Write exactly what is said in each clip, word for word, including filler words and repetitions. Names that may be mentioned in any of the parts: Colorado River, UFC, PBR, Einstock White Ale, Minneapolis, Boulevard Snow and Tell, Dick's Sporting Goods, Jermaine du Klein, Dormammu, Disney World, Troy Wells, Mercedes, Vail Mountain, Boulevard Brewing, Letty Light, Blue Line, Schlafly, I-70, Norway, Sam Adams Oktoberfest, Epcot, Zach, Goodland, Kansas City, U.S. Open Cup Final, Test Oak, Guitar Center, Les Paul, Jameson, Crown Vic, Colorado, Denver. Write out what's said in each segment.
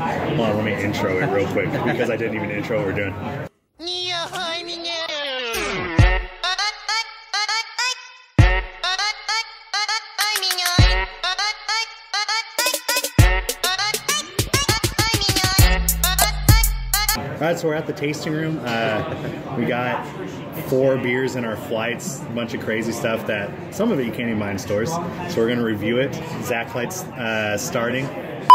Hold on, let me intro it real quick because I didn't even intro what we're doing. All right, so we're at the tasting room. Uh, we got four beers in our flights, a bunch of crazy stuff that some of it you can't even buy in stores. So we're gonna review it. Zach Light's uh, starting.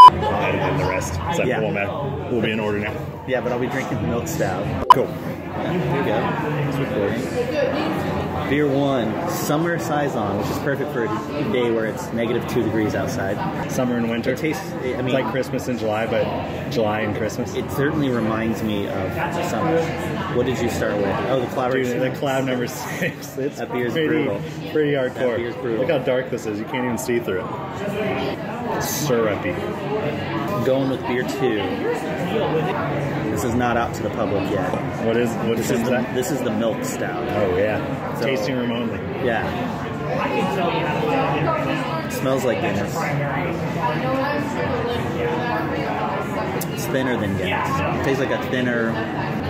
I'll edit in the rest, so yeah. Won't matter. We'll be in order now. Yeah, but I'll be drinking milk stout. Cool. Yeah, here we go. Beer one, summer saison, which is perfect for a day where it's negative two degrees outside. Summer and winter. It tastes, I mean, it's like Christmas in July, but July and Christmas. It certainly reminds me of summer. What did you start with? Oh, the cloud. Dude, the cloud number six. It's that beer's pretty, brutal. Pretty hardcore. That beer's brutal. Look how dark this is. You can't even see through it. Syrupy. Going with beer two. This is not out to the public yet. What is what this is the, that? This is the milk stout. Oh yeah. So, tasting room only. Yeah. It smells like Guinness. It's thinner than Guinness. It tastes like a thinner.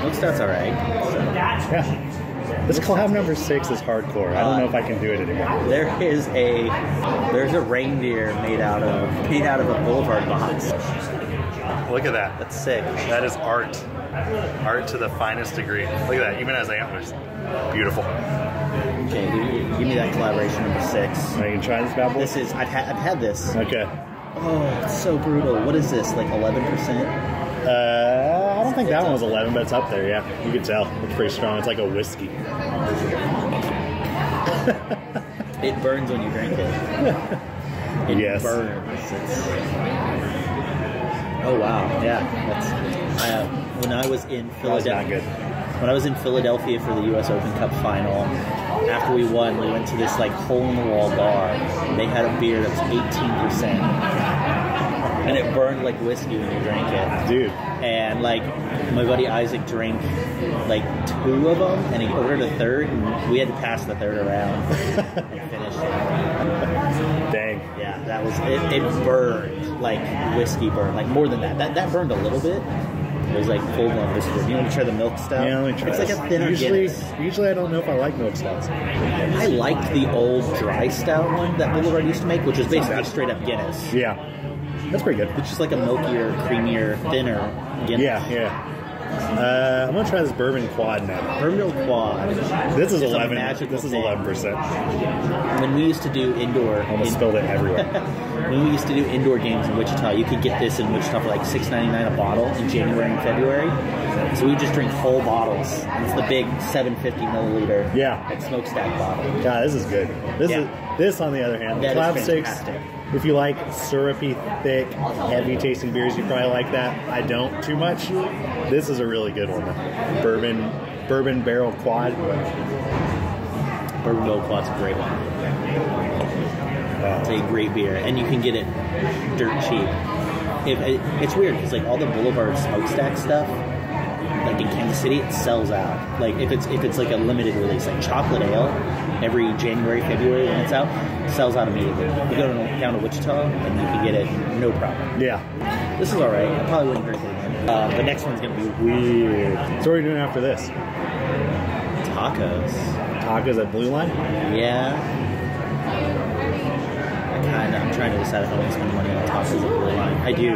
Milk stout's alright. So. Yeah. This collab number six is hardcore. I don't uh, know if I can do it anymore. There is a there's a reindeer made out of made out of a Boulevard box. Look at that. That's sick. That is art. Art to the finest degree. Look at that. Even as antlers, beautiful. Okay, give me, give me that collaboration number six. Now you can try this bad boy. This is I've had I've had this. Okay. Oh, it's so brutal. What is this? Like eleven percent. Uh, I don't think that one was eleven, but it's up there, yeah. You can tell. It's pretty strong. It's like a whiskey. It burns when you drink it. It yes. burns. It's... Oh, wow. Yeah. That's... Uh, when I was in Philadelphia... That was not good. When I was in Philadelphia for the U S Open Cup Final, after we won, we went to this, like, hole-in-the-wall bar. And they had a beer that was eighteen percent. And it burned like whiskey when you drank it. Dude. And like, my buddy Isaac drank like two of them, and he ordered a third, and we had to pass the third around and finish it. Dang. Yeah, that was, it, it burned like whiskey burned, like more than that. That that burned a little bit. It was like full blown whiskey. You want to try the milk stout? Yeah, let me try It's this. Like a thinner usually, Guinness. Usually I don't know if I like milk stouts. I liked the old dry stout one that Boulevard used to make, which was basically straight up Guinness. Yeah. That's pretty good. It's just like a milkier, creamier, thinner Guinness. Yeah, yeah. Uh, I'm going to try this Bourbon Quad now. Bourbon Quad. This is eleven. This is eleven percent. When we used to do indoor... I almost in spilled it everywhere. When we used to do indoor games in Wichita, you could get this in Wichita for like six ninety-nine a bottle in January and February. So we would just drink whole bottles. And it's the big seven fifty milliliter yeah. like smokestack bottle. God, this is good. This, yeah. is, this on the other hand, Club six... If you like syrupy, thick, heavy-tasting beers, you probably like that. I don't too much. This is a really good one. Bourbon, bourbon barrel quad. Bourbon barrel quad's a great one. Wow. It's a great beer, and you can get it dirt cheap. It, it, it's weird because like all the Boulevard smokestack stuff, like in Kansas City, it sells out. Like if it's if it's like a limited release, like chocolate ale, every January, February when it's out, it sells out immediately. You go to, down to Wichita and you can get it no problem. Yeah, this is all right. I probably wouldn't drink it again. Uh, the next one's gonna be weird. So what are you doing after this? Tacos. Tacos at Blue Line. Yeah. And I'm trying to decide if I want to spend money on tacos at Blue Line. I do.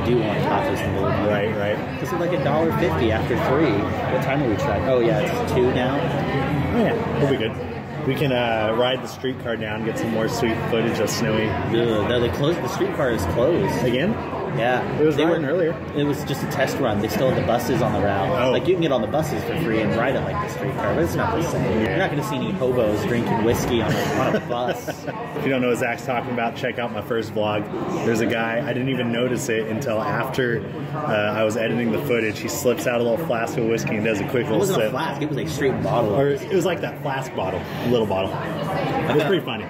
I do want tacos in Blue Line. Right, right. Because it's like a dollar fifty after three. What time are we trying? Oh, yeah, it's two now. Oh, yeah. We'll be good. We can uh, ride the streetcar down and get some more sweet footage of Snowy. Ugh, no, they closed. The streetcar is closed. Again? Yeah. It was riding earlier. It was just a test run. They still had the buses on the route. Oh. Like, you can get on the buses for free and ride it like the streetcar, but it's not the same. Yeah. You're not going to see any hobos drinking whiskey on a, on a bus. If you don't know what Zach's talking about, check out my first vlog. There's a guy, I didn't even notice it until after uh, I was editing the footage. He slips out a little flask of whiskey and does a quick little sip. It wasn't a flask. It was a straight bottle. Or it was like that flask bottle, little bottle. It was pretty funny.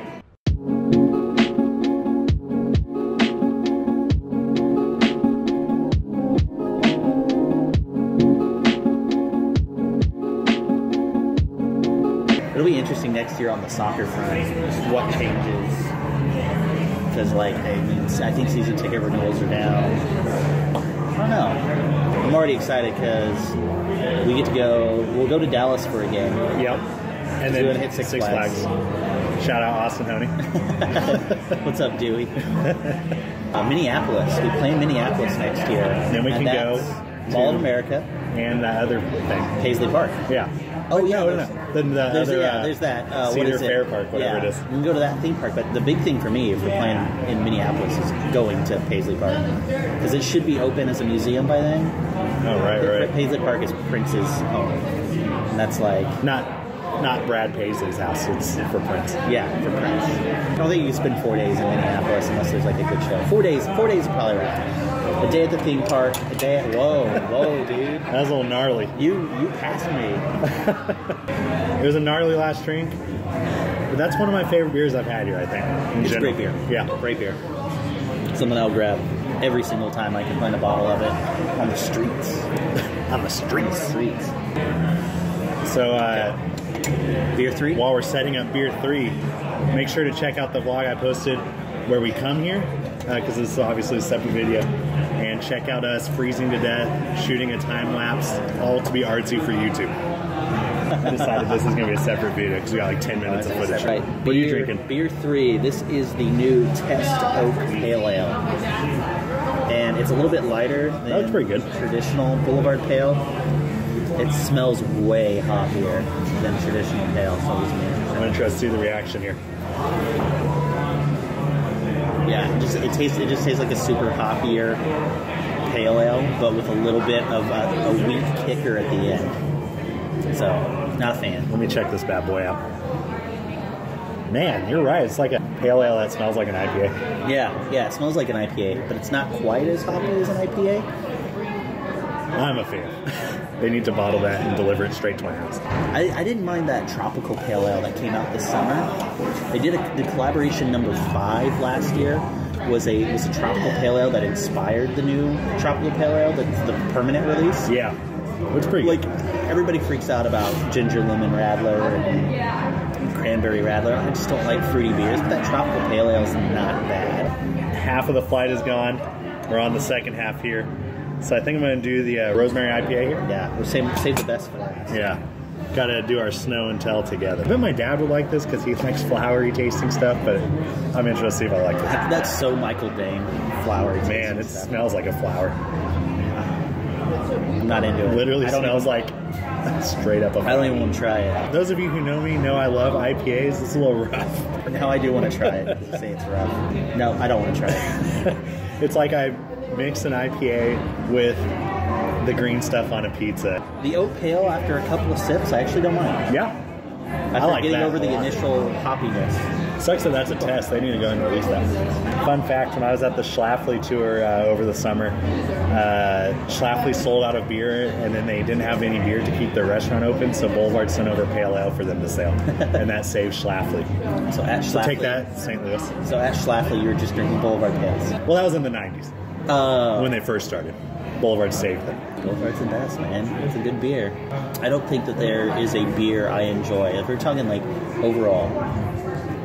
It'll be interesting next year on the soccer front, what changes. Because, like, I mean, I think season ticket renewals are down. already excited because we get to go. We'll go to Dallas for a game. Yep. And then hit Six, Six Flags. Flags. Shout out Austin Honey. What's up, Dewey? uh, Minneapolis. We play in Minneapolis next year. Then we and can go Mall of America and that other thing, Paisley Park. Yeah. Oh yeah, no, there's, no. Then the there's, other, yeah, uh, there's that uh, Cedar what is Fair it? Park, whatever yeah. it is. We can go to that theme park, but the big thing for me, if we're yeah. playing in Minneapolis, is going to Paisley Park because it should be open as a museum by then. Oh right, it, right. Paisley Park is Prince's home. And that's like not not Brad Paisley's house. It's for Prince. Yeah, for Prince. I don't think you can spend four days in Minneapolis unless there's like a good show. Four days, four days is probably right. A day at the theme park, a day at... Whoa, whoa, dude. That was a little gnarly. You you passed me. It was a gnarly last drink. But that's one of my favorite beers I've had here, I think. It's general. a great beer. Yeah. Great beer. Something I'll grab every single time I can find a bottle of it. On the streets. On the streets. On the streets. So, uh... Okay. Beer three? While we're setting up beer three, make sure to check out the vlog I posted where we come here. Because uh, this is obviously a separate video. And check out us freezing to death, shooting a time lapse, all to be artsy for YouTube. I decided this is going to be a separate video because we got like ten minutes oh, of footage. Right. What beer, are you drinking? Beer three. This is the new Test Oak Pale Ale. And it's a little bit lighter than oh, pretty good. traditional Boulevard Pale. It smells way hoppier than traditional Pale. So I'm going to try to see the reaction here. Yeah, just, it tastes. It just tastes like a super hoppier pale ale, but with a little bit of a, a weak kicker at the end. So, not a fan. Let me check this bad boy out. Man, you're right. It's like a pale ale that smells like an I P A. Yeah, yeah, it smells like an I P A, but it's not quite as hoppy as an I P A. I'm a fan. They need to bottle that and deliver it straight to my house. I, I didn't mind that tropical pale ale that came out this summer. They did a, the collaboration number five last year was a was a tropical pale ale that inspired the new tropical pale ale, the, the permanent release. Yeah, it's pretty like everybody freaks out about ginger lemon radler and cranberry radler. I just don't like fruity beers, but that tropical pale ale is not bad. Half of the flight is gone. We're on the second half here. So I think I'm going to do the uh, Rosemary I P A here. Yeah, we'll save, save the best for last. Yeah. Got to do our snow and tell together. I bet my dad would like this because he likes flowery tasting stuff, but I'm interested to see if I like this. That's so Michael Dane, flowery tasting Man, it stuff. smells like a flower. I'm not into it. it literally smells even, like straight up a flower. I don't even want to try it. Those of you who know me know I love I P As. It's a little rough. Now I do want to try it. Say it's rough. No, I don't want to try it. It's like I... mix an I P A with the green stuff on a pizza. The oat pale, after a couple of sips, I actually don't mind. Yeah. After I like getting that over the initial hoppiness. Sucks that that's a test. They need to go and release that. Fun fact, when I was at the Schlafly tour uh, over the summer, uh, Schlafly sold out of beer, and then they didn't have any beer to keep their restaurant open, so Boulevard sent over pale ale for them to sell. And that saved Schlafly. So at Schlafly. So take that, Saint Louis. So at Schlafly, you were just drinking Boulevard pales. Well, that was in the nineties. Uh, when they first started. Boulevard saved them. Boulevard's the best, man. It's a good beer. I don't think that there is a beer I enjoy. If we're talking, like, overall,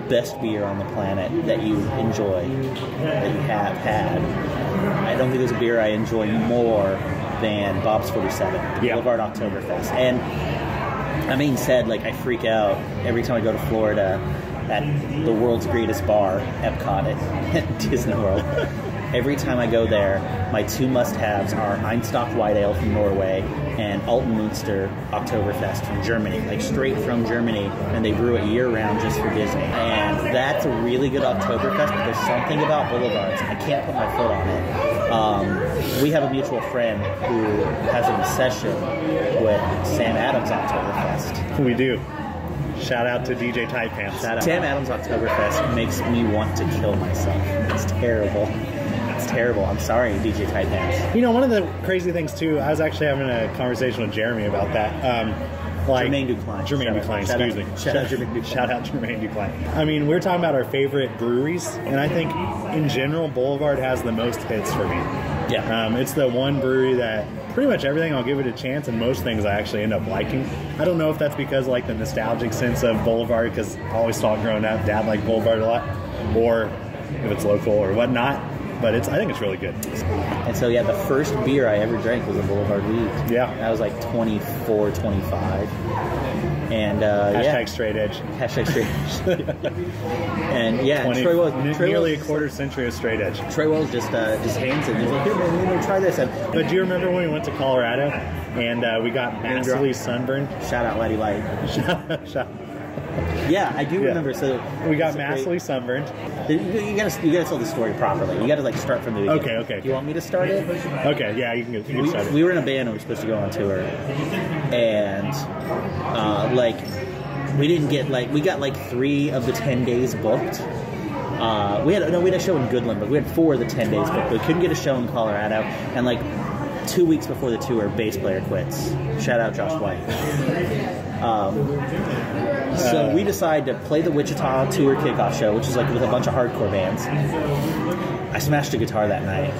best beer on the planet that you enjoy, that you have had, I don't think there's a beer I enjoy more than Bob's forty-seven, yeah. Boulevard Oktoberfest. And I mean said, like, I freak out every time I go to Florida at the world's greatest bar, Epcot at, at Disney World. Every time I go there, my two must-haves are Einstock White Ale from Norway and Alten Munster Oktoberfest from Germany, like straight from Germany, and they brew it year-round just for Disney. And that's a really good Oktoberfest, but there's something about Boulevards. I can't put my foot on it. Um, we have a mutual friend who has an obsession with Sam Adams Oktoberfest. We do. Shout out to D J Tight Pants. Shout out. Sam Adams Oktoberfest makes me want to kill myself. It's terrible. Terrible. I'm sorry, D J Tight Pants. You know, one of the crazy things too, I was actually having a conversation with Jeremy about that. Um, like Jermaine du Klein. Jermaine du Klein, excuse me. Shout out Jermaine du Klein. Shout out Jermaine du Klein. I mean, we're talking about our favorite breweries, and I think in general, Boulevard has the most hits for me. Yeah. Um, it's the one brewery that pretty much everything I'll give it a chance, and most things I actually end up liking. I don't know if that's because like the nostalgic sense of Boulevard, because I always saw growing up, Dad liked Boulevard a lot, or if it's local or whatnot. but it's I think it's really good. And so yeah, the first beer I ever drank was a Boulevard Wheat. Yeah. I was like twenty-four, twenty-five. And uh, hashtag yeah. straight edge. Hashtag straight edge. And yeah, twenty, Troy Wells. N Troy nearly Wells, a quarter century of straight edge. Troy Wells just uh, just hands it. He's like, here man, you know, try this. And, but do you remember when we went to Colorado and uh, we got massively sunburned? Shout out Letty Light. Shout out. Yeah, I do yeah. remember. So we got massively great, sunburned. You, you gotta, you gotta tell the story properly. You gotta like start from the beginning. Okay, okay. Do you want me to start it? Okay, yeah, you can, you can we, start it. We were in a band and we were supposed to go on tour, and uh, like we didn't get like we got like three of the ten days booked. Uh, we had no, we had a show in Goodland, but we had four of the ten days booked. But we couldn't get a show in Colorado, and like two weeks before the tour, bass player quits. Shout out Josh White. Um, So we decided to play the Wichita tour kickoff show, which is like with a bunch of hardcore bands. I smashed a guitar that night.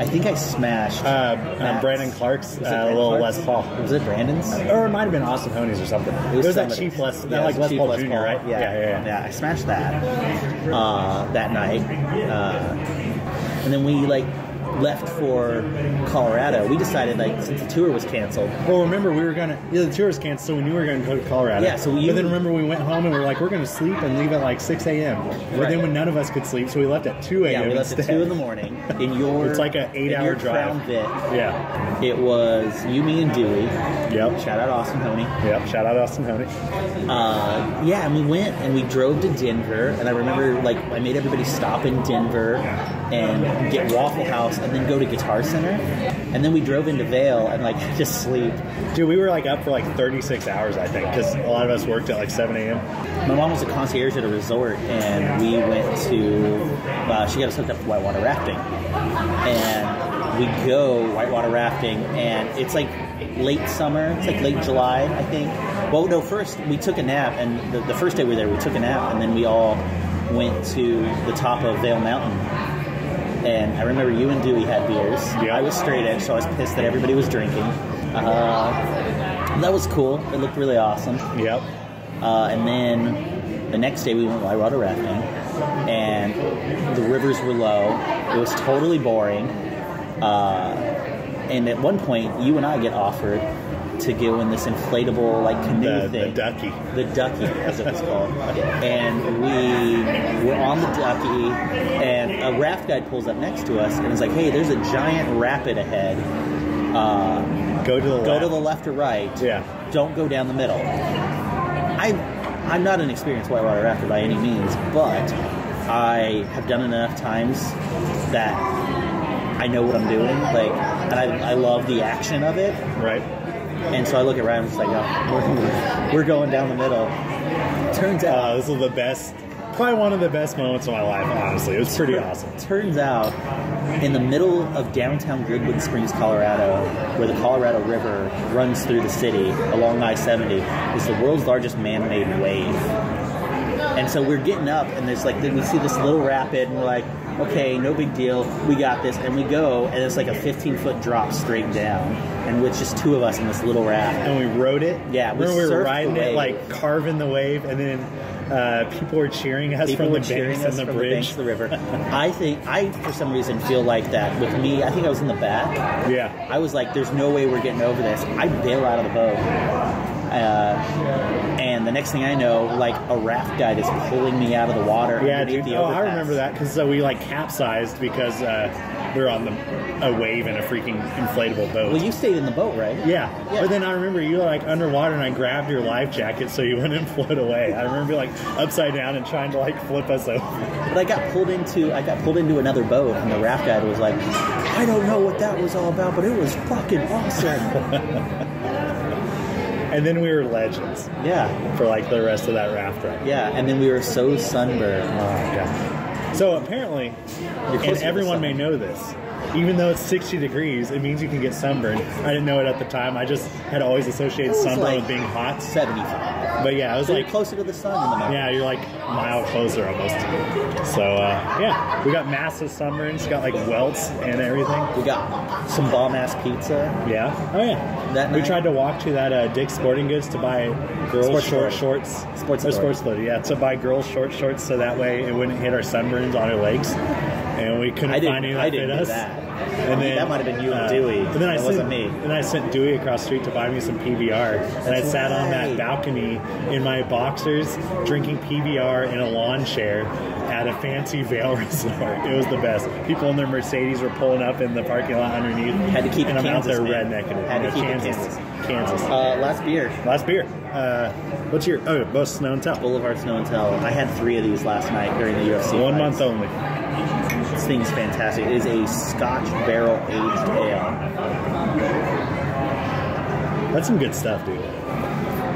I think I smashed uh, uh, Brandon Clark's uh, Brandon little Clark's? Les Paul. Was it Brandon's? Or it might have been Austin Honey's or something. It was, it was that cheap Les, yeah, that like Les Paul Junior, right? Yeah. Yeah, yeah, yeah, yeah. I smashed that uh, that night, uh, and then we like. left for Colorado. We decided, like, since the tour was canceled. Well, remember, we were going to... Yeah, the tour was canceled, so we knew we were going to go to Colorado. Yeah, so we... But then, remember, we went home and we were like, we're going to sleep and leave at, like, six A M But right. then when none of us could sleep, so we left at two A M Yeah, we left instead. At two in the morning. In your... It's like an eight-hour drive. Crown Vic. Yeah. It was you, me, and Dewey. Yep. Shout out Austin Honey. Yep, shout out Austin Honey. Uh, yeah, and we went and we drove to Denver, and I remember, like, I made everybody stop in Denver and get Waffle House and then go to Guitar Center, and then we drove into Vail and like just sleep. Dude, we were like up for like thirty-six hours, I think, because a lot of us worked at like seven A M My mom was a concierge at a resort, and we went to uh, she got us hooked up to whitewater rafting, and we go whitewater rafting, and it's like late summer, it's like late July, I think. Well, no, first we took a nap, and the, the first day we were there, we took a nap, and then we all went to the top of Vail Mountain. And I remember you and Dewey had beers. Yep. I was straight edge, so I was pissed that everybody was drinking. Uh, that was cool. It looked really awesome. Yep. Uh, and then the next day we went whitewater rafting, and the rivers were low. It was totally boring. Uh, and at one point, you and I get offered to go in this inflatable like canoe the, thing. The ducky. The ducky, as it was called. And we were on the ducky, and a raft guide pulls up next to us and is like, hey, there's a giant rapid ahead. Uh, go to the left. Go to the left or right. Yeah. Don't go down the middle. I, I'm not an experienced whitewater rafter by any means, but I have done it enough times that I know what I'm doing. Like, and I, I love the action of it. Right. And so I look at Ryan and I'm just like, oh, we're, we're going down the middle. Turns out... Uh, this was the best, probably one of the best moments of my life, honestly. It was pretty awesome. Turns out, in the middle of downtown Goodwood Springs, Colorado, where the Colorado River runs through the city along I seventy, is the world's largest man-made wave. And so we're getting up, and there's like, then we see this little rapid, and we're like, okay, no big deal, we got this, and we go, and it's like a fifteen-foot drop straight down, and with just two of us in this little raft. And we rode it? Yeah, we Remember we were riding it, like carving the wave, and then uh, people were cheering us people from the banks and the bridge. People were cheering us from the banks of the river. I think, I for some reason feel like that with me, I think I was in the back. Yeah. I was like, there's no way we're getting over this. I bail out of the boat. Uh, and the next thing I know, like, a raft guide is pulling me out of the water. Yeah, dude. The oh, I remember that, because so we, like, capsized because uh, we were on the, a wave in a freaking inflatable boat. Well, you stayed in the boat, right? Yeah. yeah. But then I remember you were, like, underwater, and I grabbed your life jacket so you wouldn't float away. I remember being, like, upside down and trying to, like, flip us over. But I got pulled into, I got pulled into another boat, and the raft guide was like, I don't know what that was all about, but it was fucking awesome. And then we were legends. Yeah. For like the rest of that raft ride. Yeah, and then we were so sunburned. Oh, yeah. So apparently, and everyone may know this, even though it's sixty degrees, it means you can get sunburned. I didn't know it at the time. I just had always associated sunburn like with being hot. seventy-five. But yeah, I was so like... You're closer to the sun in the moment. Yeah, you're like a mile closer almost. So uh, yeah, we got massive sunburns, got like welts and everything. We got some bomb-ass pizza. Yeah. Oh yeah. That we night? tried to walk to that uh, Dick's Sporting Goods to buy girls' sports short shorts. Sports or sports, yeah, to buy girls' short shorts so that way it wouldn't hit our sunburns on our legs. and we couldn't find anyone that fit us. That. And then, that might have been you and Dewey. Uh, and then I that sent, wasn't me. And I sent Dewey across the street to buy me some P B R. That's and I sat right. on that balcony in my boxers, drinking P B R in a lawn chair at a fancy Vail resort. It was the best. People in their Mercedes were pulling up in the parking lot underneath. Had to keep and it I'm Kansas, out there rednecking it. Had to keep Kansas. It Kansas. Kansas. Uh, last beer. Last beer. Uh, what's your? Oh, both Snow and Tell. Boulevard Snow and Tell. I had three of these last night during the U F C. One fights. Month only. This thing's fantastic. It is a Scotch barrel aged ale. That's some good stuff, dude.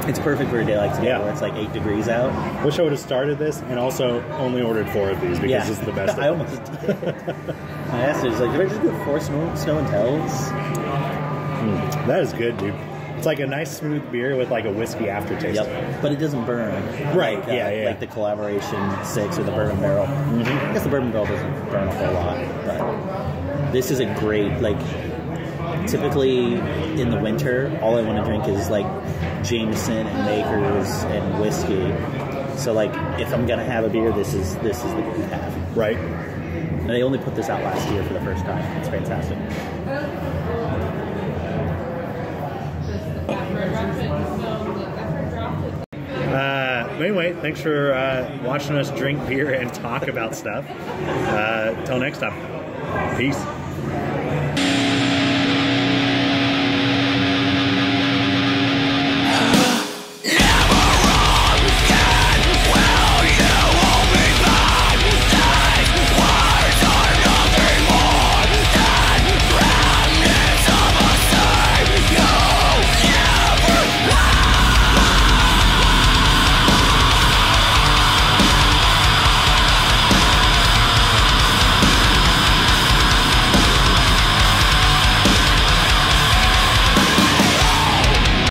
It's perfect for a day like today, yeah. where it's like eight degrees out. Wish I would have started this and also only ordered four of these because yeah. this is the best. I almost did. I asked her, I was like, did I just do four snow, snow and Tells? Mm, that is good, dude. It's like a nice smooth beer with like a whiskey aftertaste. Yep, but it doesn't burn. Right. Like, yeah, uh, yeah. Like the Collaboration Six or the Bourbon Barrel. Mm-hmm. I guess the Bourbon Barrel doesn't burn a whole lot, but this is a great like. Typically in the winter, all I want to drink is like Jameson and Maker's and whiskey. So like, if I'm gonna have a beer, this is this is the good half. Right. And they only put this out last year for the first time. It's fantastic. Uh, anyway, thanks for uh, watching us drink beer and talk about stuff. Uh, till next time. Peace.